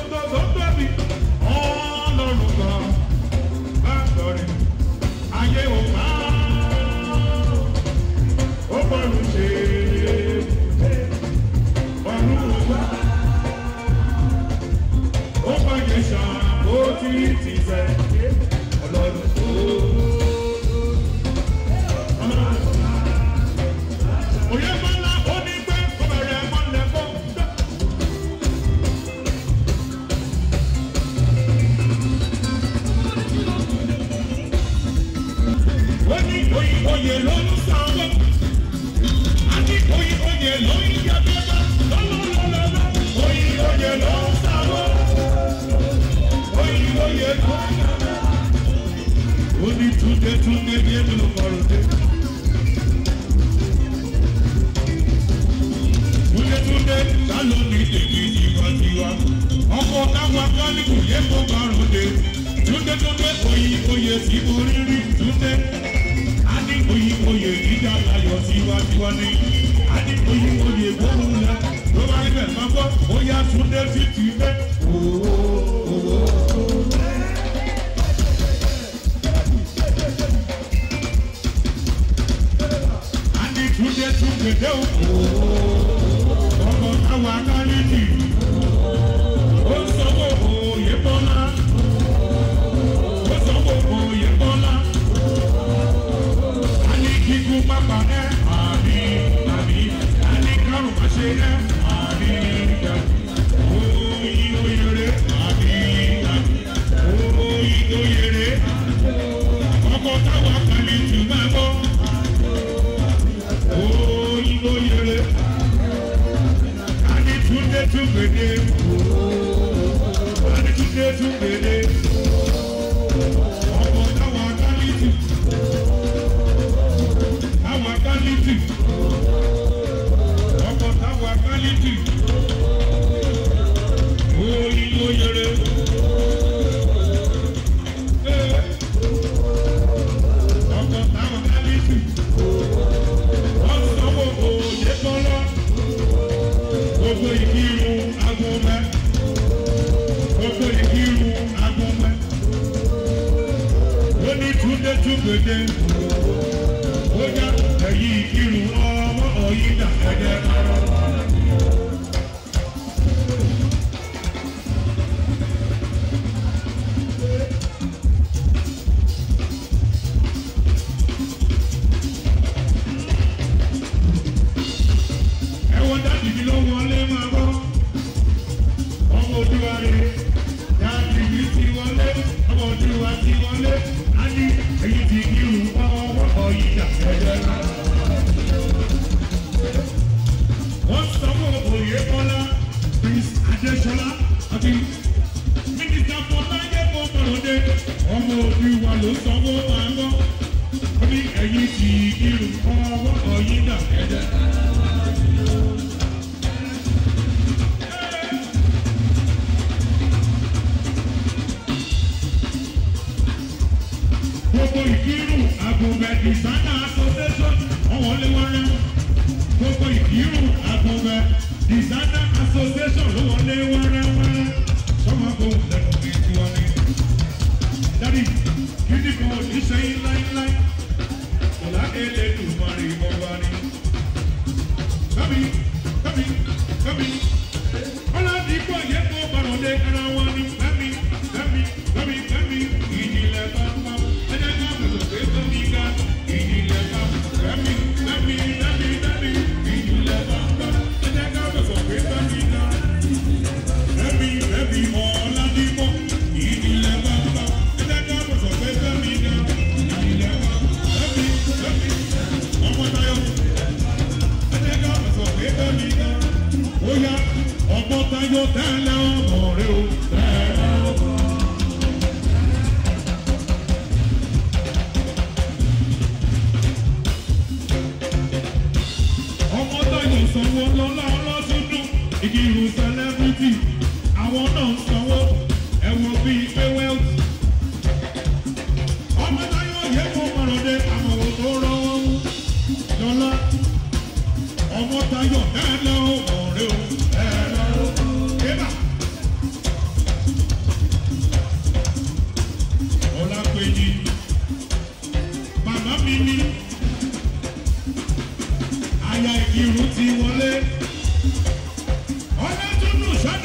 Don't Ọlá tó dùn ṣáàdì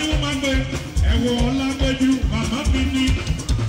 wọn máa gbé ẹ̀wọ̀ ọlá gbẹ́jú màmá mi ní.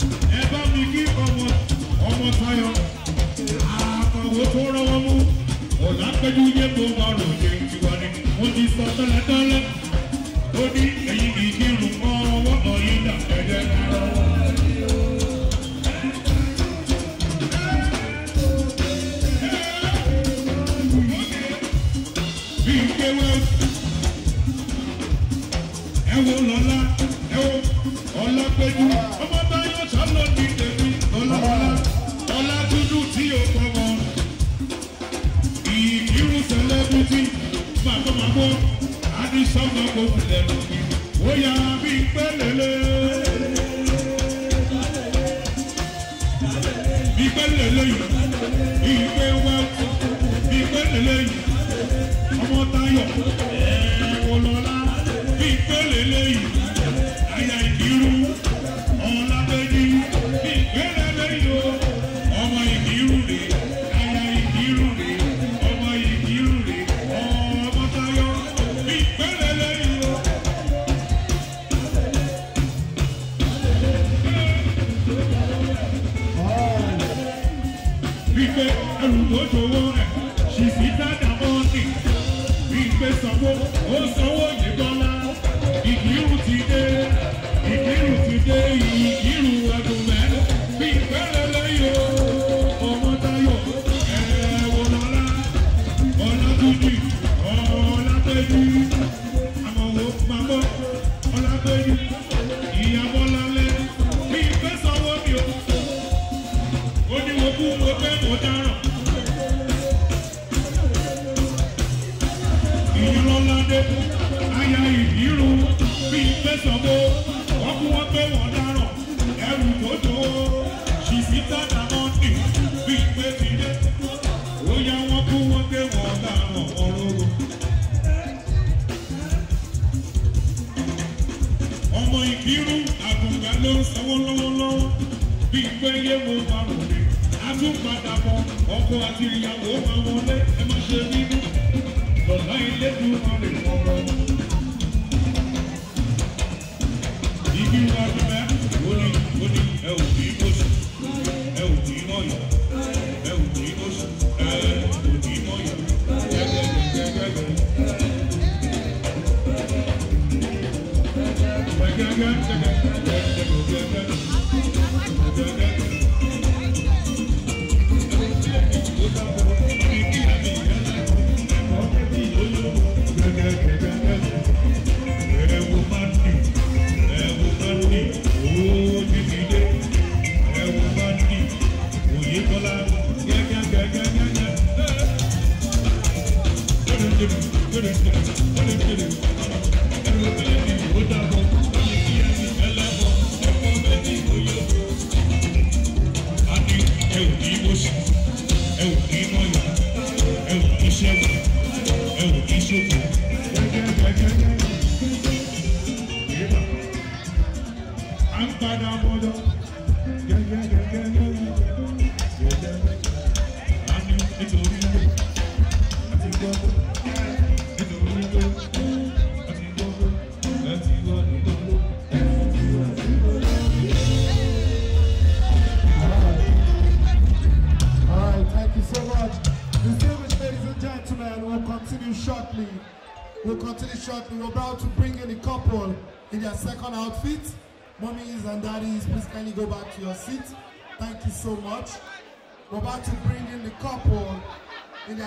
We're about to bring in the couple in their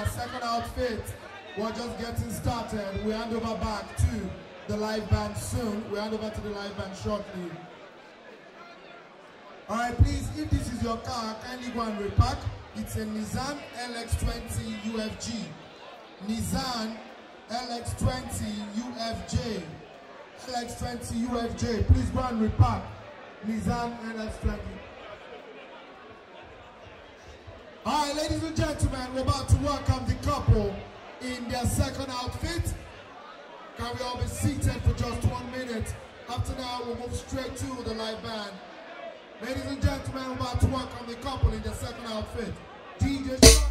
second outfit. We're just getting started. We hand over back to the live band soon. We hand over to the live band shortly. Alright, please, if this is your car, kindly go and repack. It's a Nissan LX20 UFJ. Nissan LX20 UFJ. LX20 UFJ. Please go and repack. Nissan LX20. Alright, ladies and gentlemen, we're about to welcome the couple in their second outfit. Can we all be seated for just 1 minute? After that, we'll move straight to the live band. Ladies and gentlemen, we're about to welcome the couple in their second outfit. DJ Sean.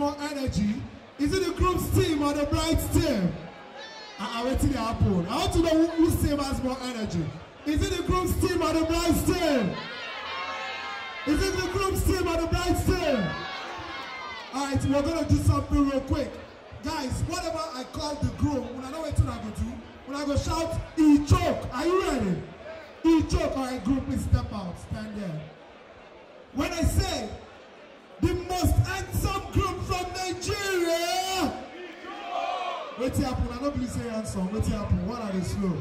more energy. Is it the group's team or the bride's team? I wait till they happen. I want to know whose team has more energy. Is it the groom's team or the bride's team? Is it the groom's team or the bride's team? Alright, we're gonna do something real quick. Guys, whatever I call the groom, when I know what I'm gonna do, when I go shout, he choke. Are you ready? He choke, alright, group, please step out, stand there. When I say the most handsome group from Nigeria, wait till happen, I don't believe say handsome, wait till happen, what are they slow?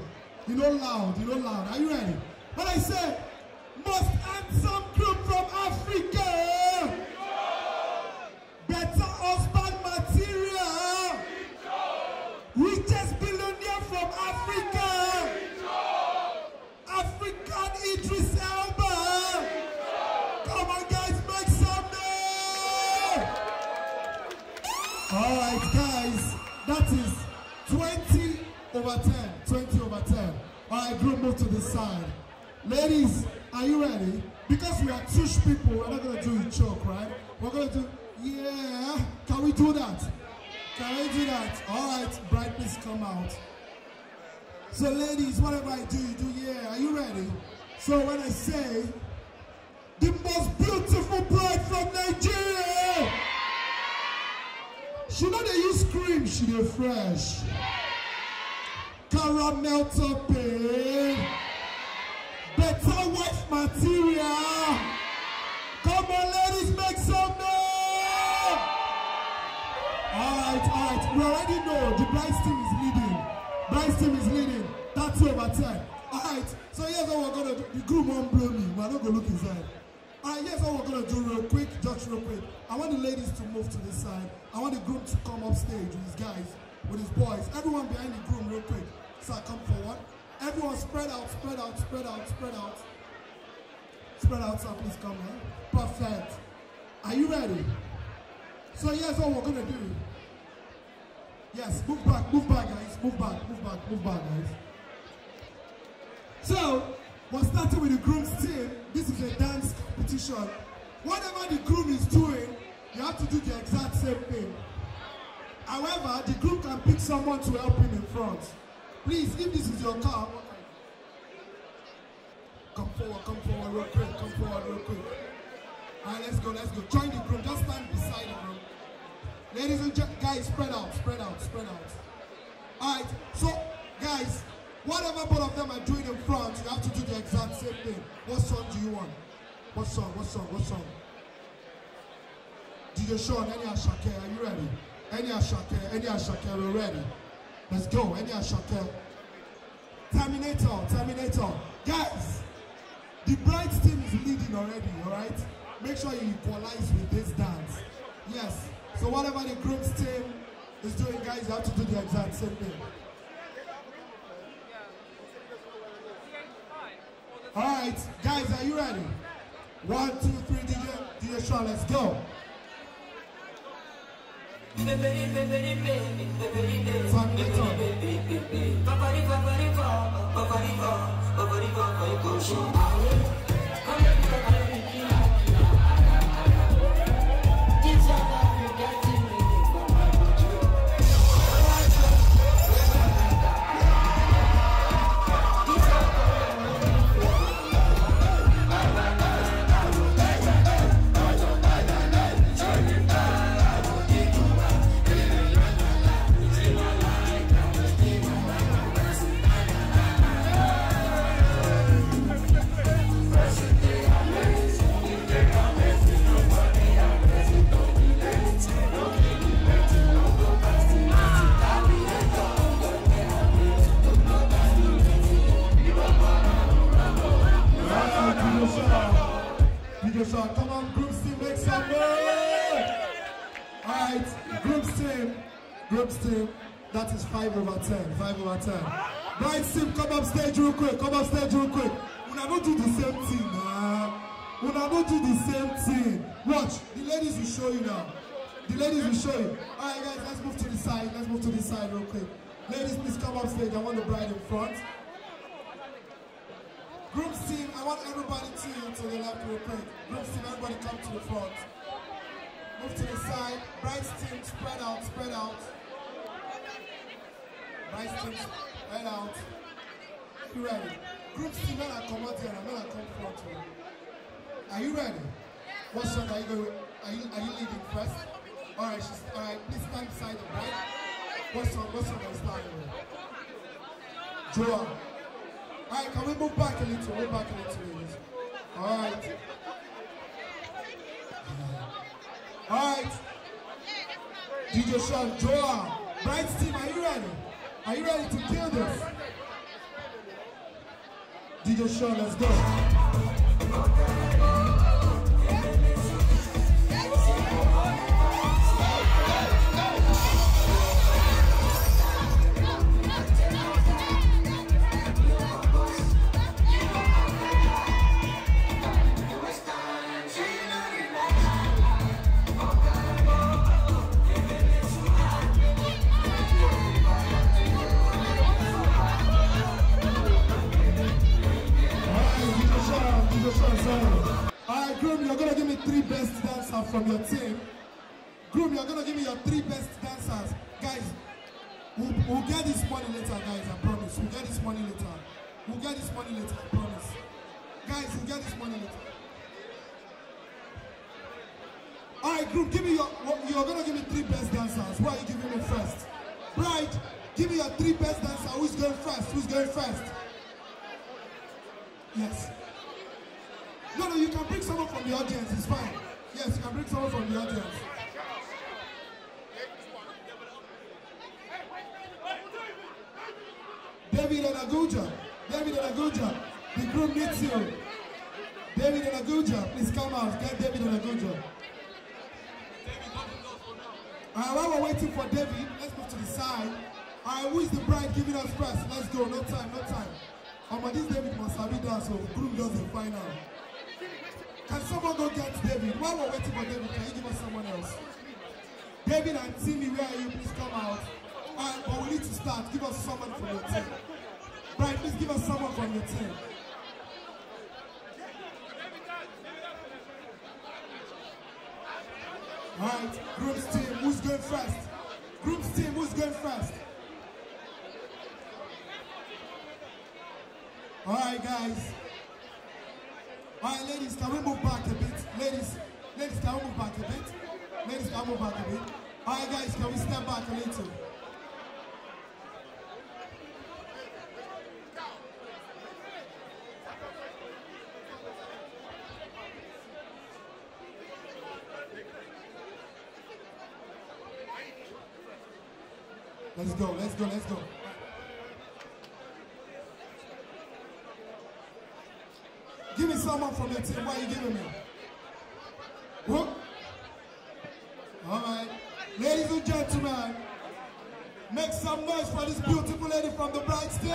You know loud, you know loud. Are you ready? When I say most handsome group from Africa, better husband material, richest billionaire from Africa, African Idris Elba. Come on guys, make some noise. Alright guys, that is 20/10. 20/10. Alright, group, move to this side. Ladies, are you ready? Because we are tush people, we're not gonna do a choke, right? We're gonna do, yeah. Can we do that? Can we do that? Alright, bride, please come out. So ladies, whatever I do, you do, yeah. Are you ready? So when I say, the most beautiful bride from Nigeria. She know they use cream, she dey fresh. Caramel topping, better wife material. Come on, ladies, make some noise. All right. We already know the bride's team is leading. Bride's team is leading. That's 20/10. All right. So here's what we're gonna do. The group won't blow me. We're not gonna look inside. All right. Here's what we're gonna do real quick, just real quick. I want the ladies to move to this side. I want the group to come up stage with these guys, with his boys. Everyone behind the groom, real quick. So I come forward. Everyone spread out. Spread out, so please come here. Perfect. Are you ready? So here's what we're gonna do. Yes, move back guys. So, we're starting with the groom's team. This is a dance competition. Whatever the groom is doing, you have to do the exact same thing. However, the group can pick someone to help him in front. Please, if this is your car, come forward real quick. All right, let's go. Join the group, just stand beside the group. Ladies and guys, spread out. All right, so guys, whatever both of them are doing in front, you have to do the exact same thing. What song do you want? What song? DJ Sean, any Ashake, are you ready? Any Ashake, we're ready. Let's go, any Ashake. Terminator. Guys, the bride's team is leading already, all right? Make sure you equalize with this dance. Yes, so whatever the groom's team is doing, guys, you have to do the exact same thing. All right, guys, are you ready? 1, 2, 3, DJ Sean, let's go. Come on, groups team, make some noise! Alright, groups team, that is 5/10. Bride's team, come up stage real quick. Una don't do the same thing, man. Watch, the ladies will show you now. Alright guys, let's move to the side, real quick. Ladies, please come up stage, I want the bride in front. Groups team, I want everybody to the left real quick. Groups team, everybody come to the front. Move to the side. Bride's team, spread out, spread out. Bride's team, spread out. Are you ready? Group C, man, I come out here, man, I come front here. Are you ready? What song are you going with? Are you leading first? Alright, please stand beside the bride. What song are you starting with? Joa. Alright, can we move back a little? Move back a little. Alright. Alright. DJ Sean, Joa. Bride's team, are you ready? Are you ready to kill this? DJ Sean, let's go. Alright, Groom, you're gonna give me three best dancers from your team. Groom, you're gonna give me your three best dancers. Guys, we'll get this money later, guys, I promise. We'll get this money later. We'll get this money later, I promise. Guys, we'll get this money later. Alright, Groom, give me you're gonna give me three best dancers. What are you giving me first? Bride, give me your three best dancers. Who's going first? Who's going first? Yes. No, you can bring someone from the audience, it's fine. Yes, you can bring someone from the audience. David Laguja, David Laguja, the group needs you. David Laguja, please come out, get David Laguja. Alright, while we're waiting for David, let's move to the side. Alright, who is the bride giving us first? Let's go, no time, no time. But this David must have been done, so the group doesn't find out. Can someone go get David? While we're waiting for David, can you give us someone else? David and Timmy, where are you? Please come out. Alright, but we need to start. Give us someone from your team. Brian, please give us someone from your team. Alright, group's team, who's going first? Group's team, who's going first? Alright, guys. Alright, ladies, can we move back a bit? Ladies, can we move back a bit? Ladies, can we move back a bit? Alright, guys, can we step back a little? Let's go, let's go, let's go. Give me someone from your team. Why are you giving me? Whoop. All right. Ladies and gentlemen, make some noise for this beautiful lady from the bride's team.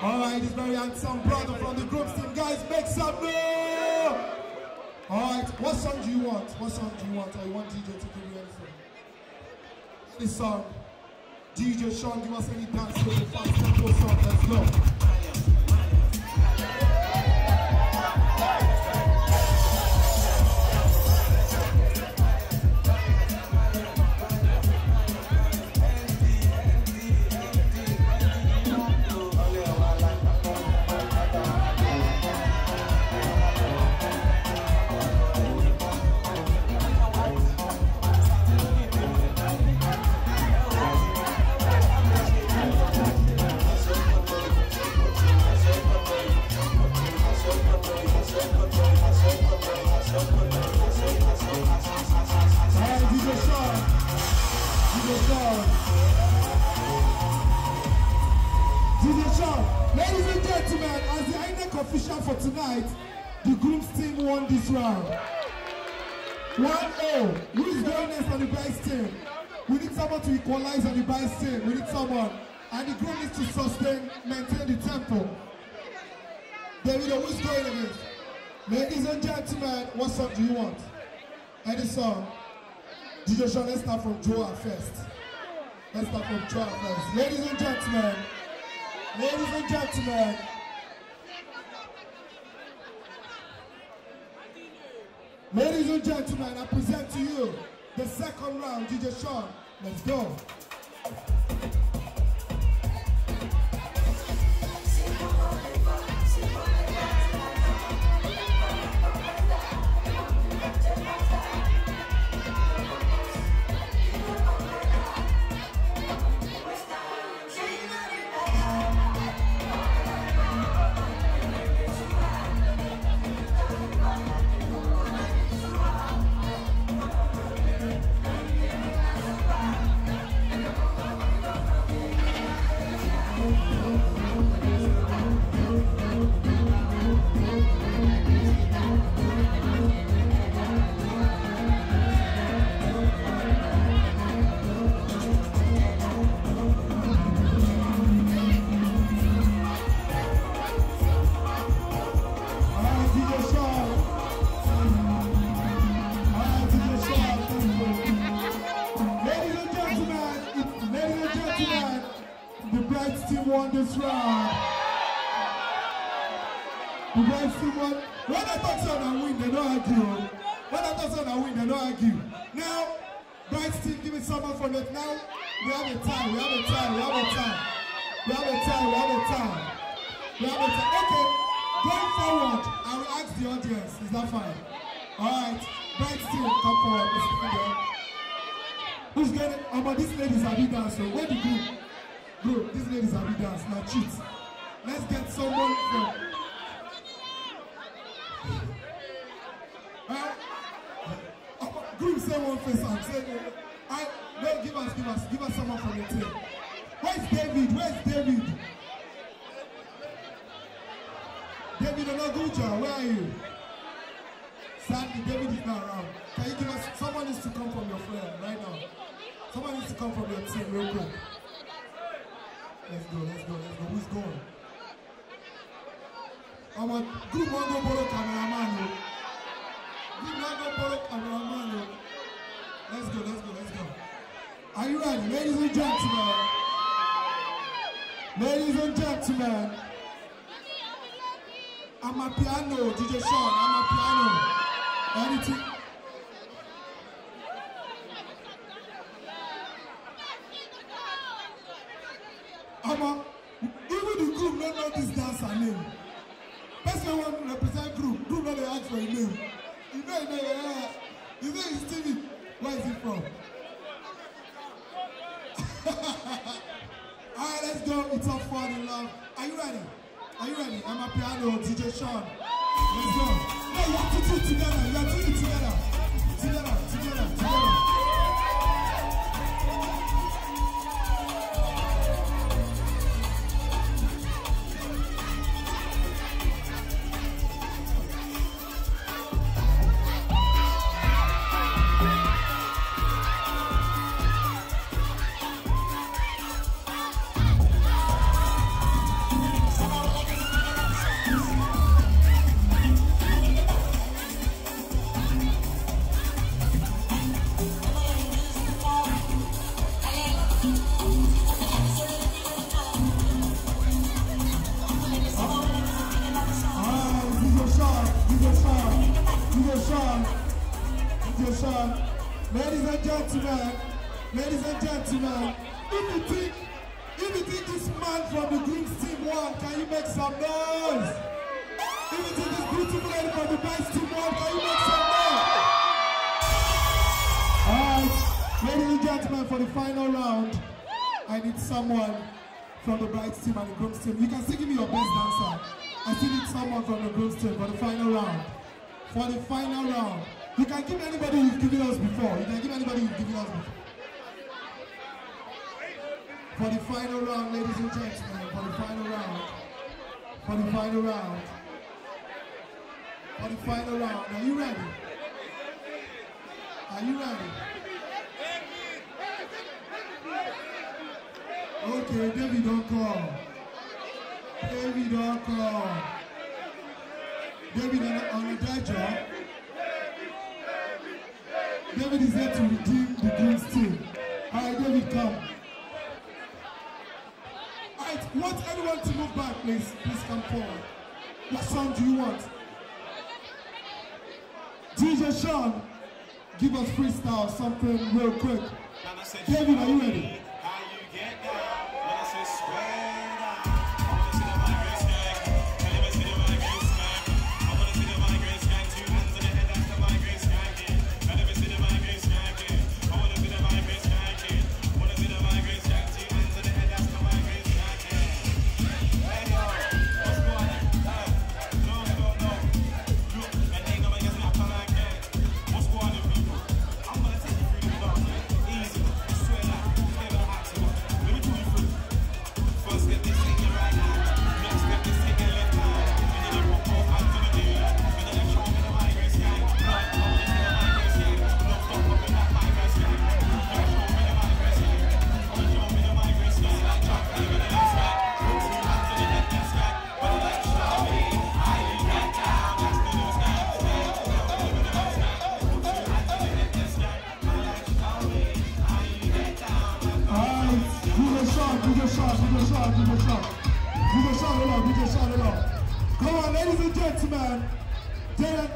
All right, this very handsome brother from the group's team. Guys, make some noise. All right, what song do you want? What song do you want? I want DJ to give you anything. This song. DJ Sean, give us any dance with the fast tempo song. Let's go. Ladies and gentlemen, as the INEC official for tonight, the groom's team won this round. 1-0. Who is going next on the bride's team? We need someone to equalize on the bride's team. We need someone. And the groom needs to maintain the tempo. David, who's going against? Ladies and gentlemen, what song do you want? Any song? DJ Sean, let's start from Joa first. Let's start from Joa first. Ladies and gentlemen, ladies and gentlemen, ladies Ladies and gentlemen, I present to you the second round, DJ Sean. Let's go. DJ DJ Sean, give us freestyle something real quick. David, are you ready?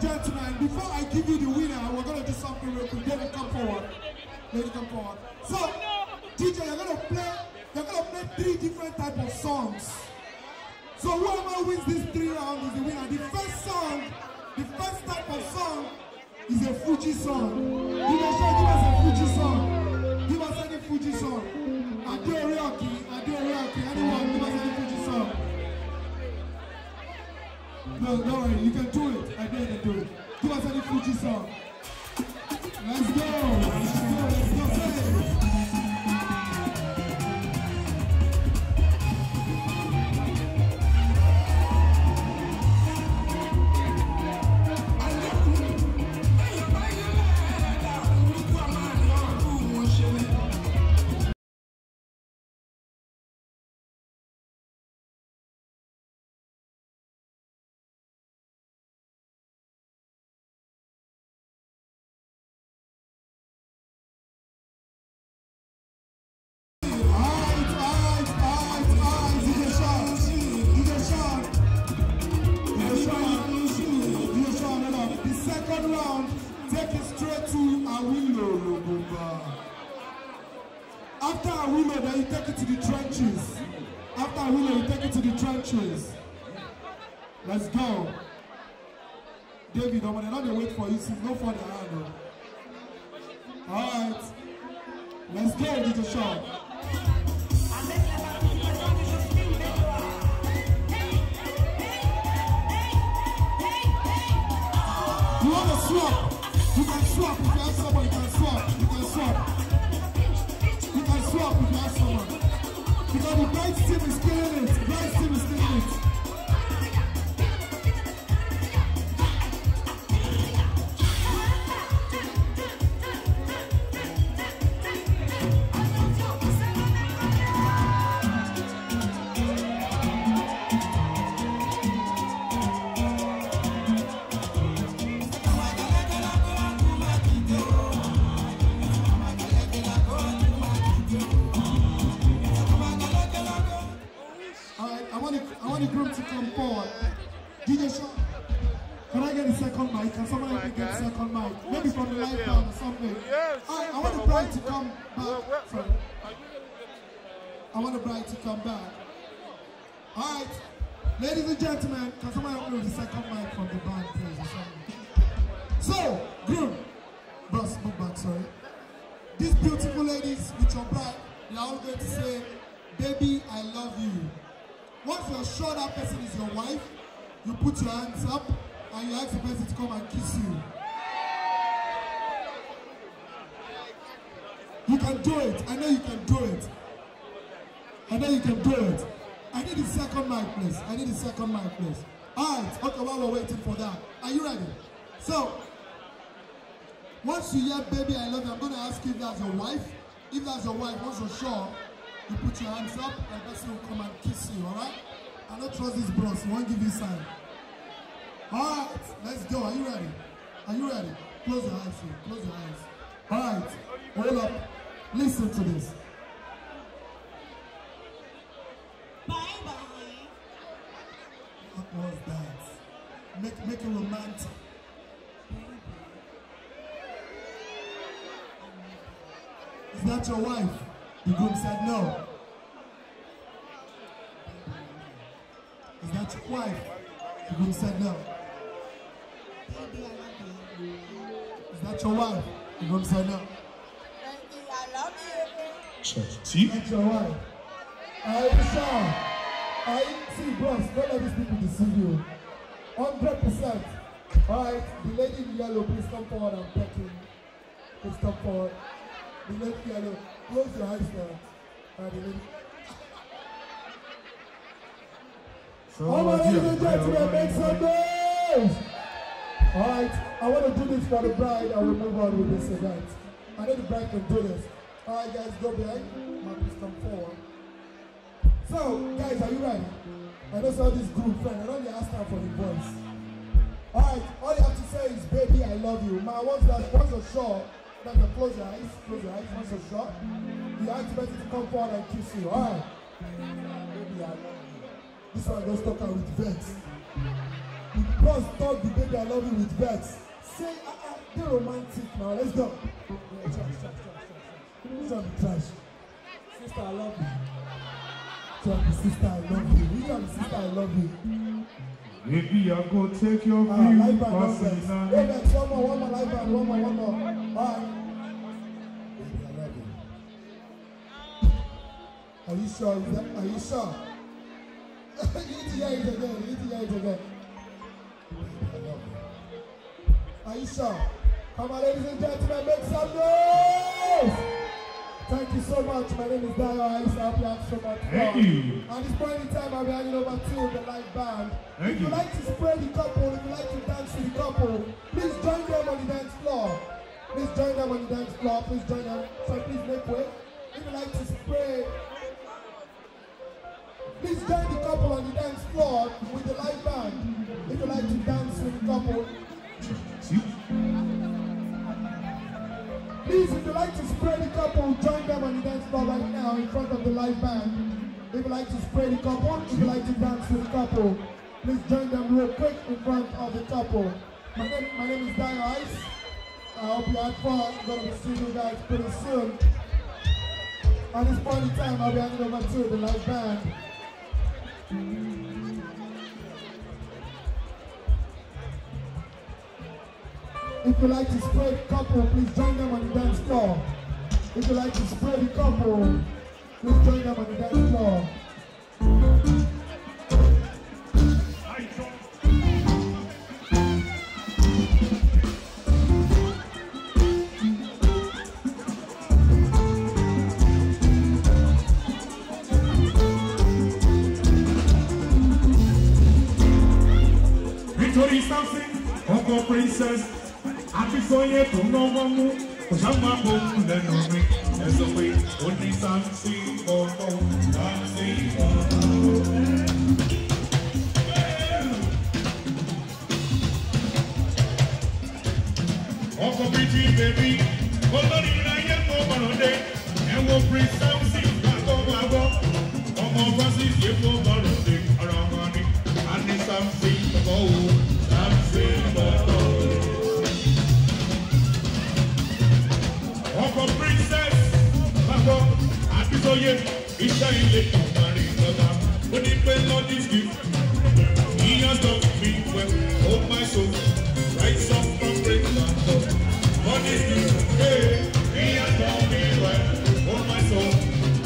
Gentlemen, before I give you the winner, we're going to do something real quick. David, come forward. Lady, come forward. So, DJ, you're going to play three different types of songs. So whoever wins these three rounds is the winner. The first type of song is a Fuji song. DJ Sean, give us a Fuji song. Give us any Fuji song. Adorioki, anyone, give us any Fuji song. No, don't worry, you can do it. I dare you do it. Give us any Fuji song. Let's go. Let's go. Trenches. Let's go. David, I'm going to wait for you. Go for the handle. Alright. Let's go, DJ Sean. You want to swap? You can swap if you have someone. You can swap if you have someone. Because the bright team is killing it. I want the bride to come back. Alright, ladies and gentlemen, can somebody open the second mic from the band, please? So, groom, boss, move back, sorry. These beautiful ladies with your bride, they are all going to say, baby, I love you. Once you're sure that person is your wife, you put your hands up and you ask the person to come and kiss you. You can do it. I know you can do it. I need the second mic, please. Alright, okay, while we're waiting for that. Are you ready? So, once you hear baby I love you, I'm going to ask you if that's your wife. If that's your wife, once you're sure, you put your hands up and the person will come and kiss you, alright? I don't trust this bros, he won't give you sign. Alright, let's go. Are you ready? Close your eyes here, Alright, hold up. Listen to this. What was that? Make it romantic. that your wife?" The groom said, "No." "Is that your wife?" The groom said, "No." "Is that your wife?" The groom said, "No." See? "That's your wife." See, bros, don't let these people deceive you. 100%. Alright, the lady in yellow, please come forward and peck him. Please come forward. The lady in yellow, close your eyes now. Alright, the lady. All my ladies and gentlemen, make some noise! Alright, I want to do this for the bride and we move on with this event. I know the bride can do this. Alright, guys, go behind. Please come forward. So, guys, are you ready? I know all this group friend. I don't need to ask her for the voice. Alright, all you have to say is, "Baby, I love you." Ma, once you're sure, then close your eyes, once you're sure, you activate it to come forward and kiss you. Alright. "Baby, I love you." This one goes talk out with vex. You just talk the "baby, I love you" with vex. Say, they're romantic now. Let's go. Yeah, trash. Don't be trash. "Sister, I love you." Don't be "sister, I love you." We don't be "sister, I love you." "Maybe I'm gonna take your view." Live and nonsense. Hey, next, one more, live and one more. All right. "Baby, I love you." Are you sure? Are you sure? You need to hear it again. "Baby, I love you." Are you sure? Come on, ladies and gentlemen, make some noise! Thank you so much. My name is Diane Ice. I hope you have so much fun. Thank you. At this point in time, I'll be handing over to the live band. If you like to spray the couple, if you like to dance with the couple, please join them on the dance floor. Please join them. So please make way. If you like to spray, please join the couple on the dance floor with the live band. If you like to dance with the couple. Please, if you like to spray the couple, join them on the dance floor right now in front of the live band. If you like to spray the couple, if you like to dance with the couple, please join them real quick in front of the couple. My name is Diane Ice. I hope you had fun. I'm going to be seeing you guys pretty soon. At this point in time, I'll be handing over to the live band. If you like to spray the couple, please join them on the dance floor. If you like to spray the couple, please join them on the dance floor. Victory something, Congo princess. Soye to no mamu, ojama bomu le nomi. Ezowe oni sansi bobo, sansi bobo. Oko biji baby, olori na ye mo barode. Ewo prince sansi kato babo, omo basi ye mo barode. Aramani, ani sansi bobo, sansi bobo. So yeah, it's time to marry Baba. When it fell on his gift, he has done me well. Oh my soul, rise up from breakfast. On his gift, hey, he has done me well. Oh my soul,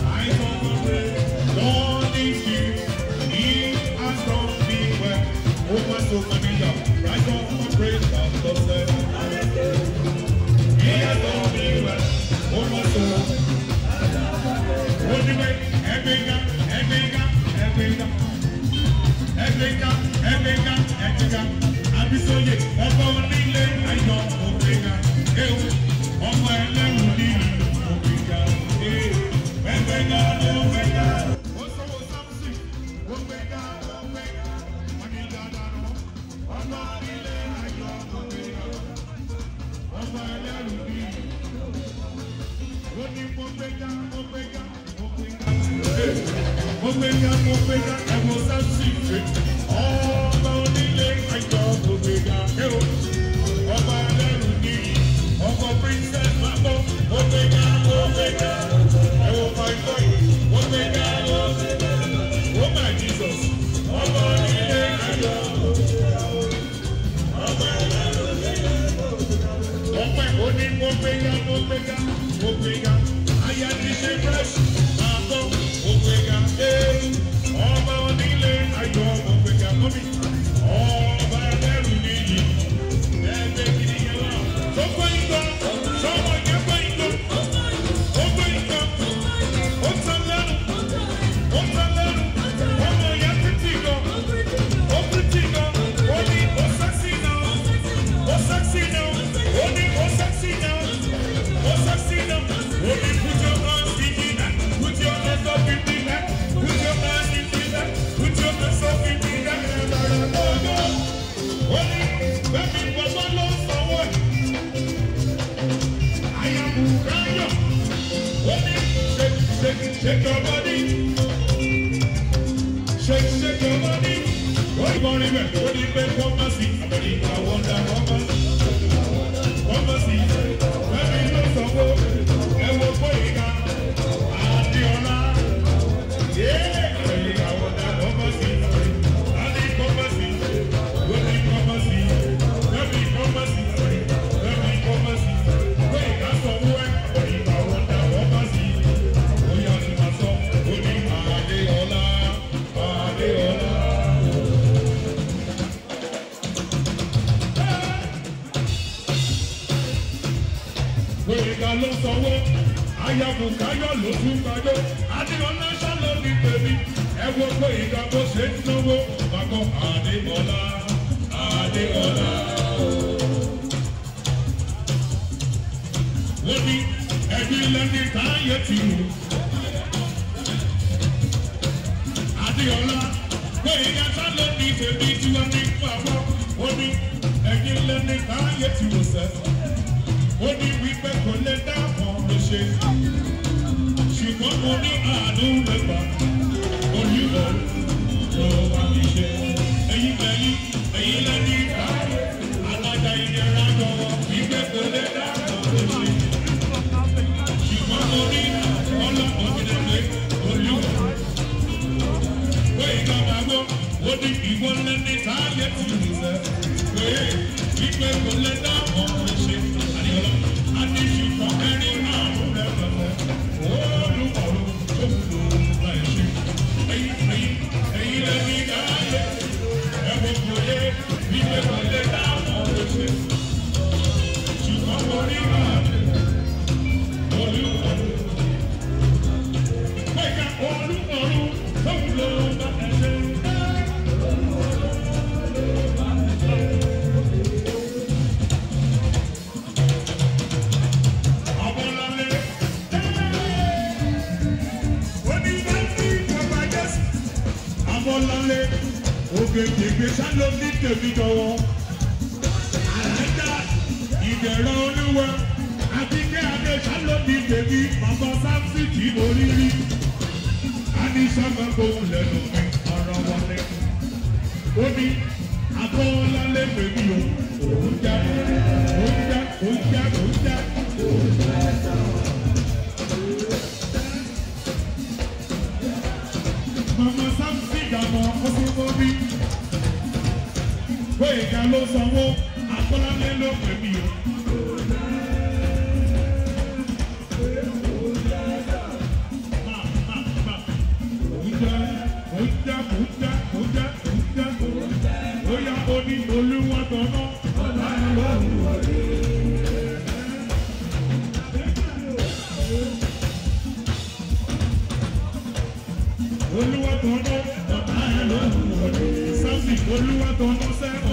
rise up from breakfast. On his gift, he has done me well. Oh my soul, coming down, rise up from breakfast. He has done me well. Oh my soul. Omega, Omega, Shake your body, shake your body. What body, body, come and see. I wonder, come and see. Let me know some more. And we'll play again. And you're not, yeah. I wonder, come and see. And you come and see. Let me come and see. Let me come and see. Let me come and see. Play again somewhere.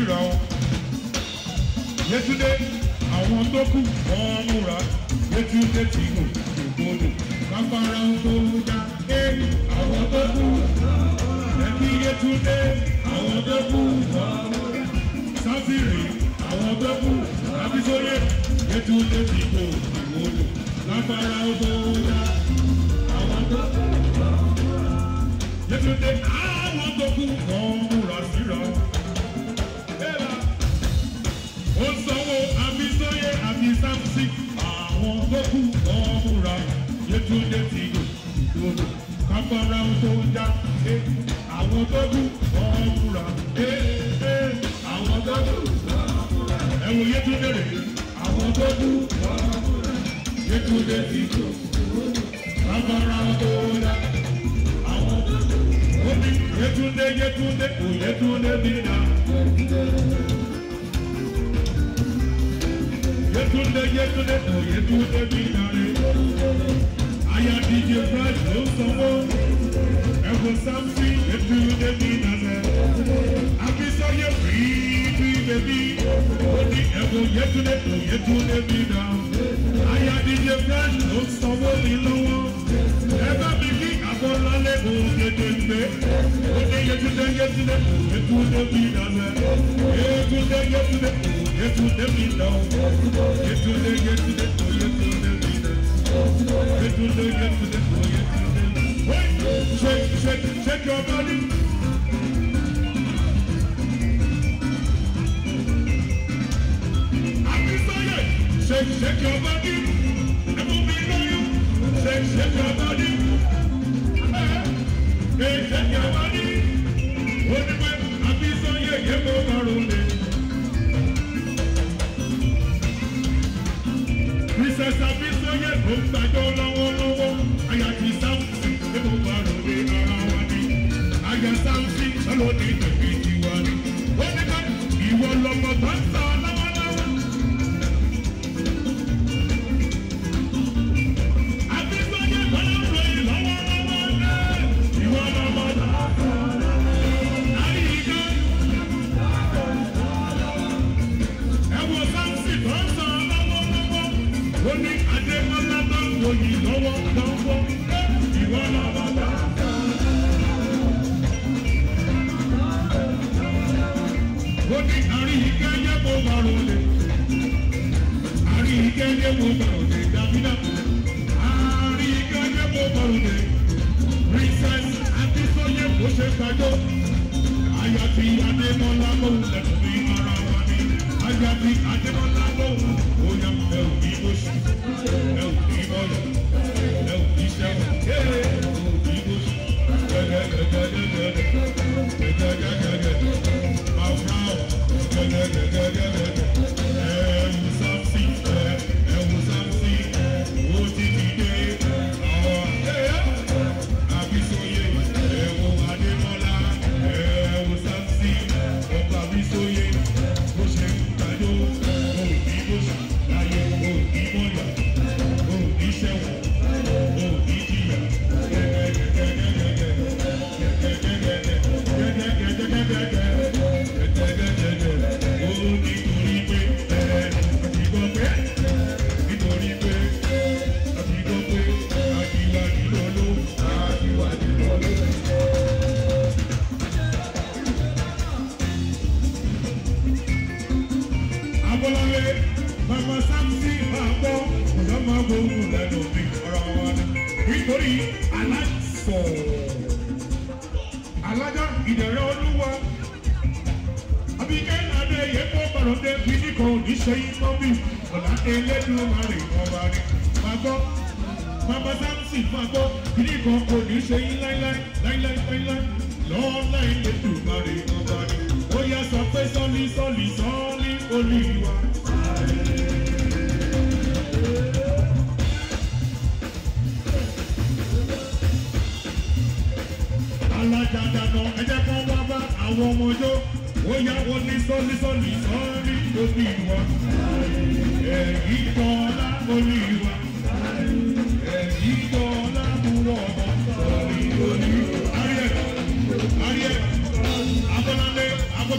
ríra o. Yesterday, àwọn tó kù wọ́n múra. Yesterday ti gùn ìgbòdò. Kápára ń tó dá dé. Àwọn tó kù ẹbí yesterday, àwọn tó kù wọ́n múra. Sáfìrì, àwọn tó kù Abísóyè. Yesterday ti gùn ìgbòdò. Kápára ń tó dá. Àwọn tó kù wọ́n múra. Yesterday, àwọn tó kù wọ́n múra síra. Osowo Abísóyè Abísàmsí àwọn gbókù ọmúra Yétúndé ti dòdò kápára tó dá ẹ àwọn gbókù ọmúra ẹ àwọn gbókù ọmúra ẹwọ Yétúndé rẹ àwọn gbókù ọmúra Yétúndé ti dòdò kápára tó dá àwọn gbókù omi Yétúndé Yétúndé kò Yétúndé bí náà. Yetunde Yetunde to Yetunde binare. Aya DJ Fresh no somo. Ewo Samsi Yetunde binare. Abísóyè free baby. Oni ewo Yetunde to Yetunde binare. Aya DJ Fresh no somo lilowo. Eba biki abolale go Yetunde. Oni Yetunde Yetunde to Yetunde binare. Yetunde Yetunde to Yetunde binare. Shake your body. Abísóyè, shake your body. I won't be no you. Shake your body. Hey, shake your body. What if I be so yeah, Princess Abísóyè ló ń gbàjọ́ lọ́wọ́lọ́wọ́. Aya ti Samsi ló bá lórí ara wa ni. Aya Samsi lọ́lọ́dẹ tẹ̀lé tiwa ni. Ó ní ká ìwọ lọ́mọ tó ń sọ lọ́wọ́lọ́wọ́. Abísóyè lọ́lọ́ ròyìn lọ́wọ́lọ́wọ́ náà. Ìwọ lọ́mọ tó ń sọ lọ́wọ́lọ́wọ́. Àyíká ẹ̀wọ̀ Samsi tó ń sọ. Ó ní Adémọ́lá bá ń wòyí lọ́wọ́ lọ́wọ́ ìwọ lọ́wọ́ bá. Ó ní Àríyíkẹ́ yẹ kó bá rọlẹ̀. Àríyíkẹ́ yẹ kó bá rọlẹ̀ Dábìlá. Àríyíkẹ́ yẹ kó bá rọlẹ̀. Princess Abísóyè kò ṣe gbàjọ́. Aya ti Adémọ́lá kò lẹ́nu bí ara wa ni. Aya ti Adémọ́lá kò lẹ́nu bí ara wa ni. Abọ́láńlé,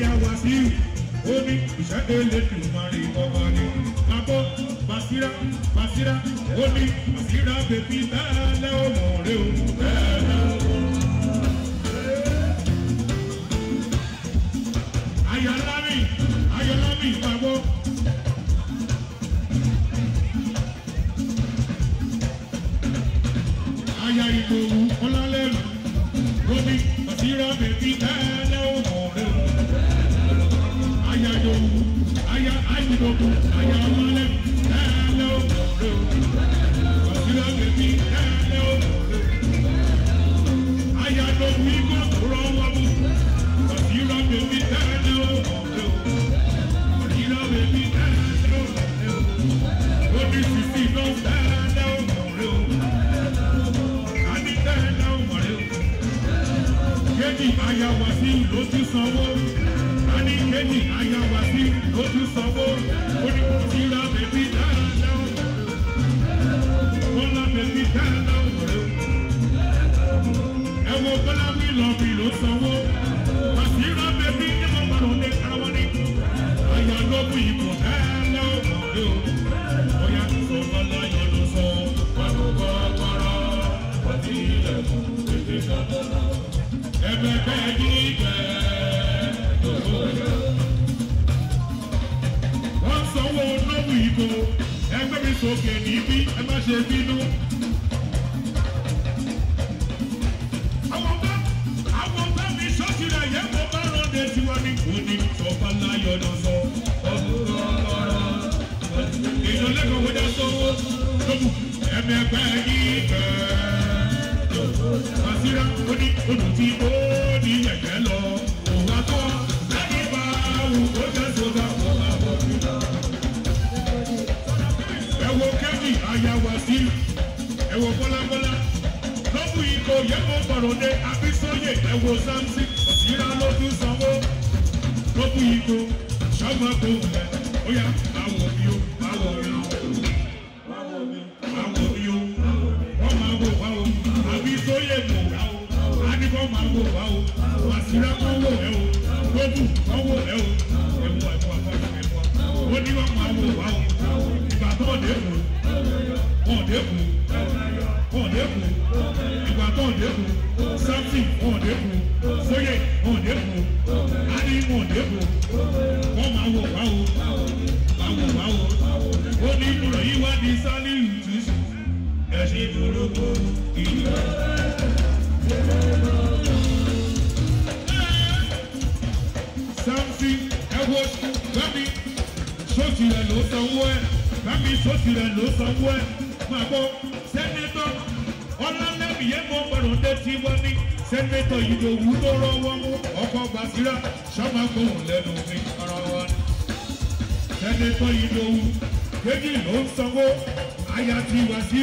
Oya wasi, Obi, Shadele, Tumari, Babani, Apo, Basira, Basira, Obi, Basira, Pepita, Lao, Moreu. Ayalami, Babo. Senator, I am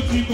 When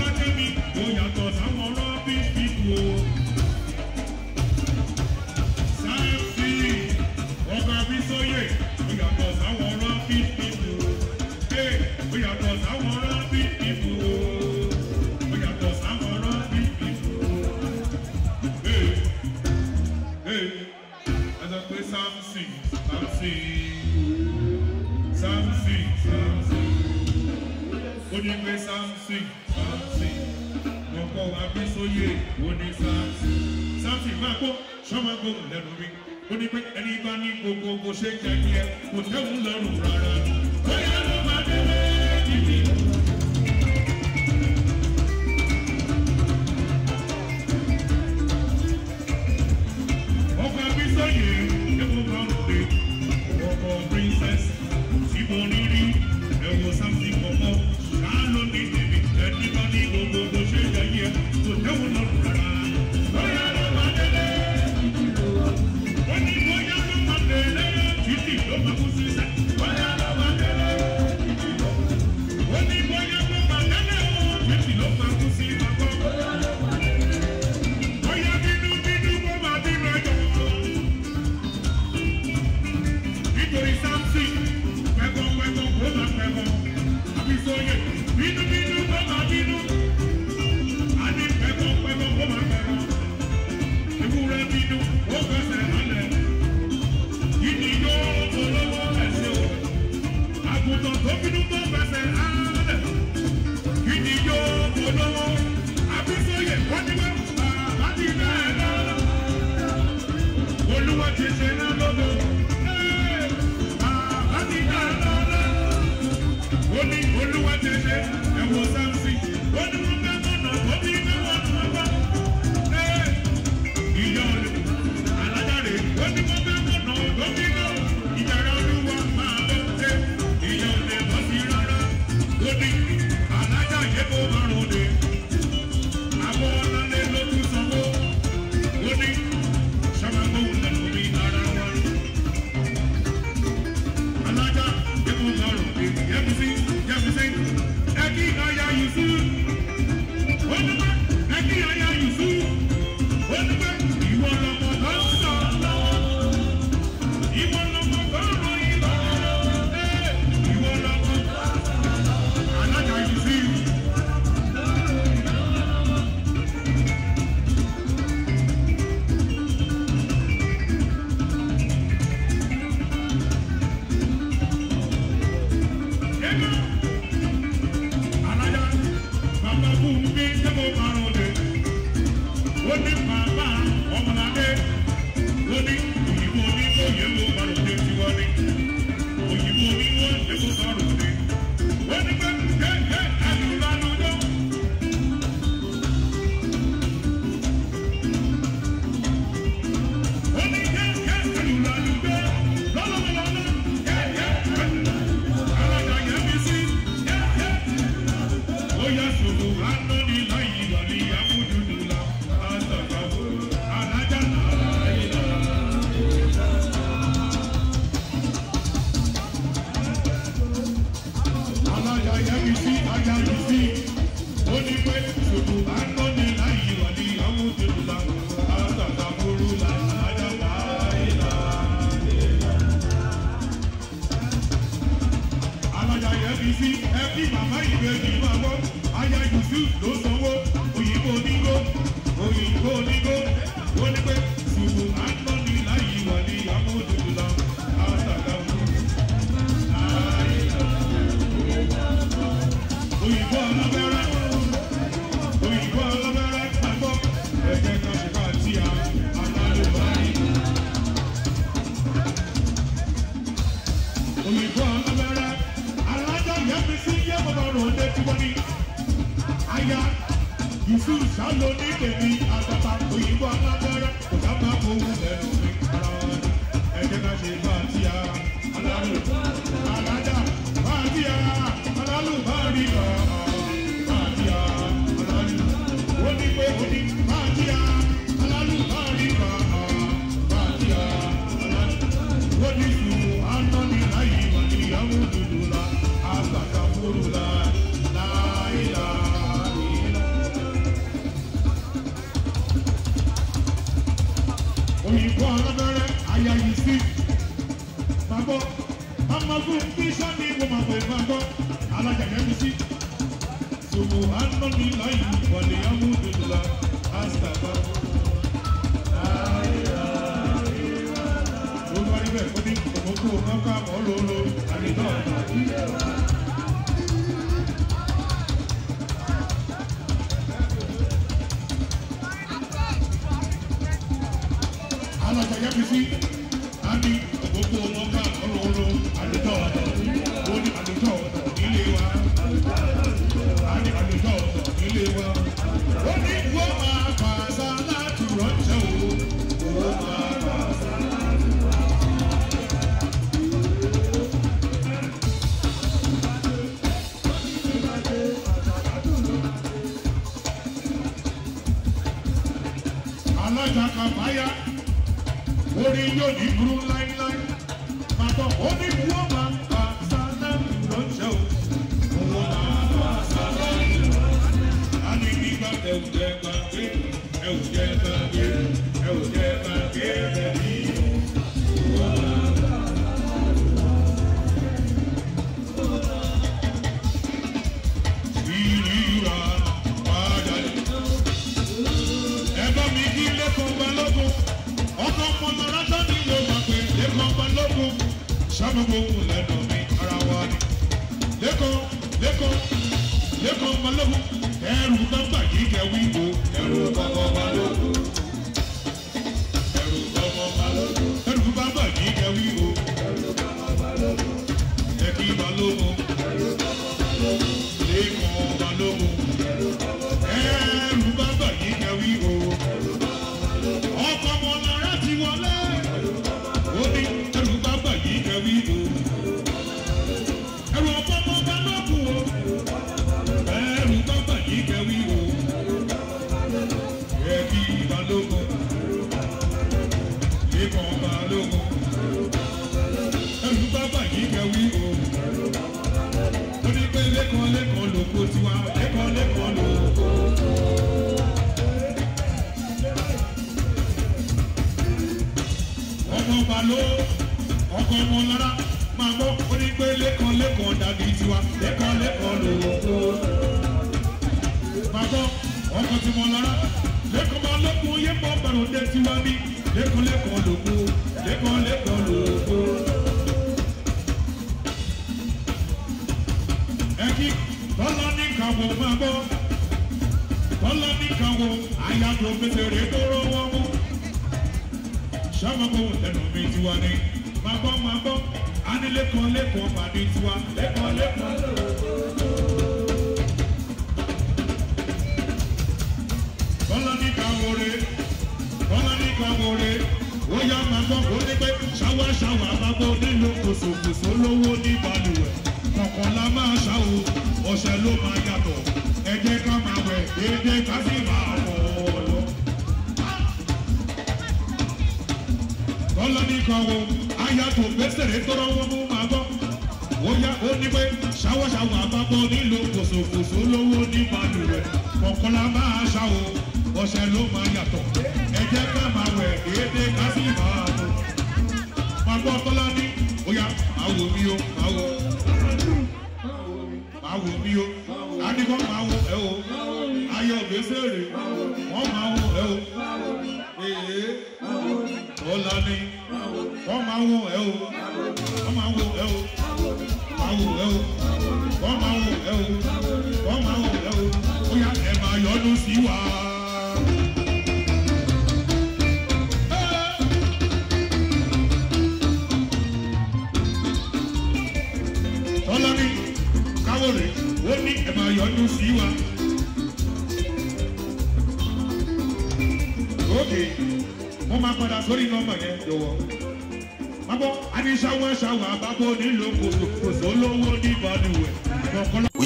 I tell me,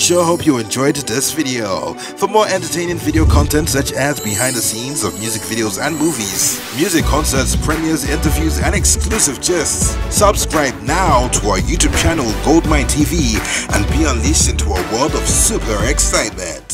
Sure hope you enjoyed this video. For more entertaining video content such as behind the scenes of music videos and movies, music concerts, premieres, interviews and exclusive gists, subscribe now to our YouTube channel Goldmine TV and be unleashed into a world of super excitement.